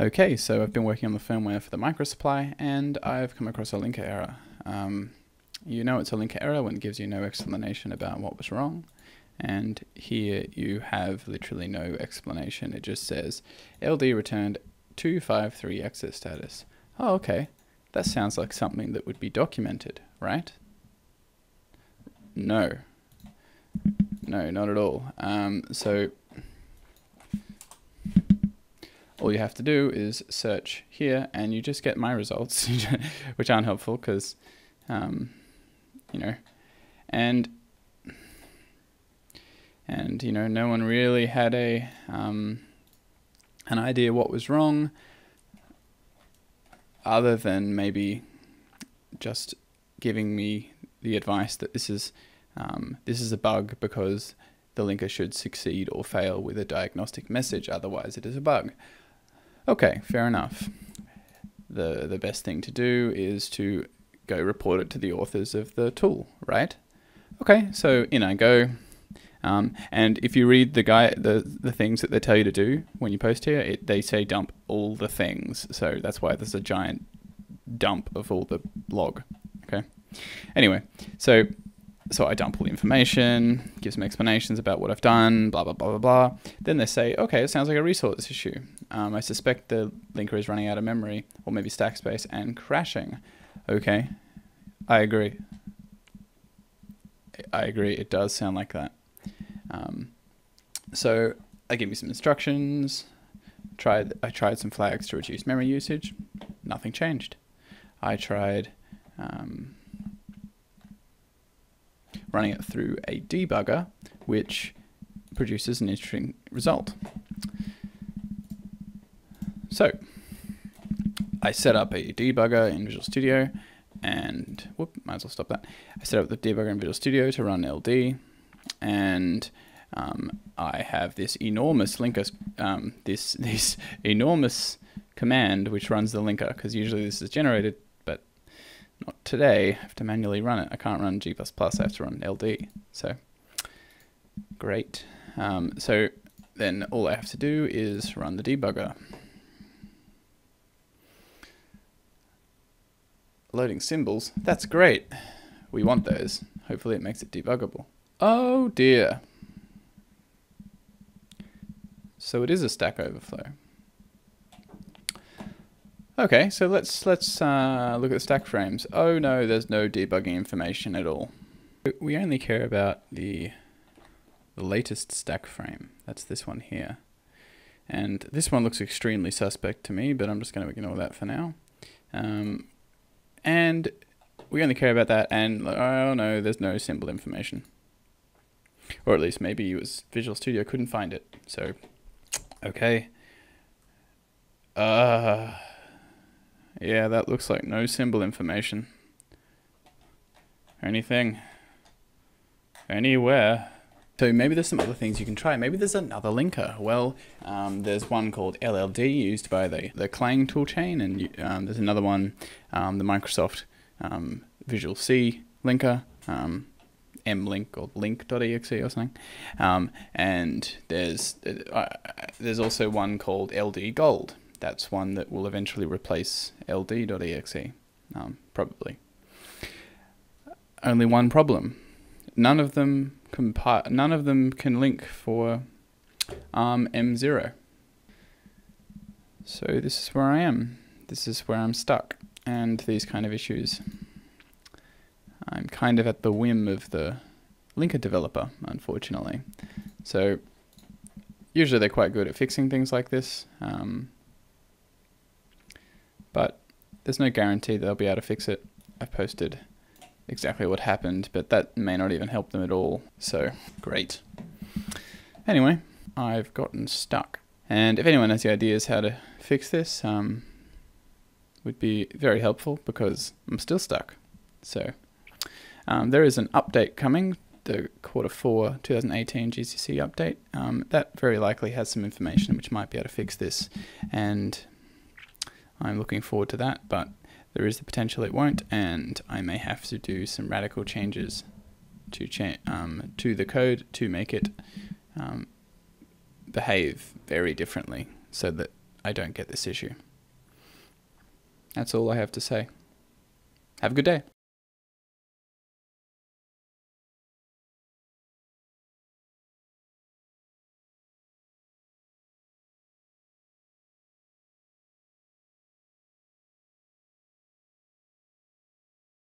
Okay, so I've been working on the firmware for the microSupply, and I've come across a linker error. You know it's a linker error when it gives you no explanation about what was wrong. And here you have literally no explanation. It just says LD returned 253 exit status. Oh, okay. That sounds like something that would be documented, right? No. No, not at all. So all you have to do is search here and you just get my results, which aren't helpful because, you know, and you know, no one really had a an idea what was wrong, other than maybe just giving me the advice that this is a bug because the linker should succeed or fail with a diagnostic message, otherwise it is a bug. Okay, fair enough. The best thing to do is to go report it to the authors of the tool, right? Okay, so in I go. And if you read the things that they tell you to do when you post here, they say dump all the things. So that's why there's a giant dump of all the log. Okay. Anyway, so I dump all the information, give some explanations about what I've done, blah, blah, blah, blah, blah. Then they say, okay, it sounds like a resource issue. I suspect the linker is running out of memory or maybe stack space and crashing. Okay. I agree. I agree. It does sound like that. So they give me some instructions. I tried some flags to reduce memory usage. Nothing changed. I tried running it through a debugger, which produces an interesting result. So I set up a debugger in Visual Studio, and whoop, might as well stop that. I set up the debugger in Visual Studio to run LD. And I have this enormous linker, this enormous command which runs the linker, because usually this is generated, but not today. I have to manually run it. I can't run G++, I have to run LD. So great. So then all I have to do is run the debugger. Loading symbols, that's great. We want those. Hopefully it makes it debuggable. Oh dear. So it is a Stack Overflow. Okay, so let's look at the stack frames. Oh no, there's no debugging information at all. We only care about the latest stack frame. That's this one here. And this one looks extremely suspect to me, but I'm just going to ignore that for now. And we only care about that, and oh no, there's no symbol information. Or at least maybe it was Visual Studio couldn't find it. So, okay. Yeah, that looks like no symbol information. Anything. Anywhere. So maybe there's some other things you can try. Maybe there's another linker. Well, there's one called LLD used by the Clang toolchain, and there's another one, the Microsoft Visual C linker. MLink or link.exe or something, and there's also one called LD Gold. That's one that will eventually replace ld.exe, probably. Only one problem: none of them can link for ARM M0. So this is where I am. This is where I'm stuck, and these kind of issues. I'm kind of at the whim of the linker developer, unfortunately. So usually they're quite good at fixing things like this, but there's no guarantee they'll be able to fix it. I've posted exactly what happened, but that may not even help them at all. So great. Anyway, I've gotten stuck. And if anyone has the ideas how to fix this, would be very helpful because I'm still stuck. So. There is an update coming, the Q4 2018 GCC update. That very likely has some information which might be able to fix this, and I'm looking forward to that, but there is the potential it won't, and I may have to do some radical changes to the code to make it behave very differently so that I don't get this issue. That's all I have to say. Have a good day.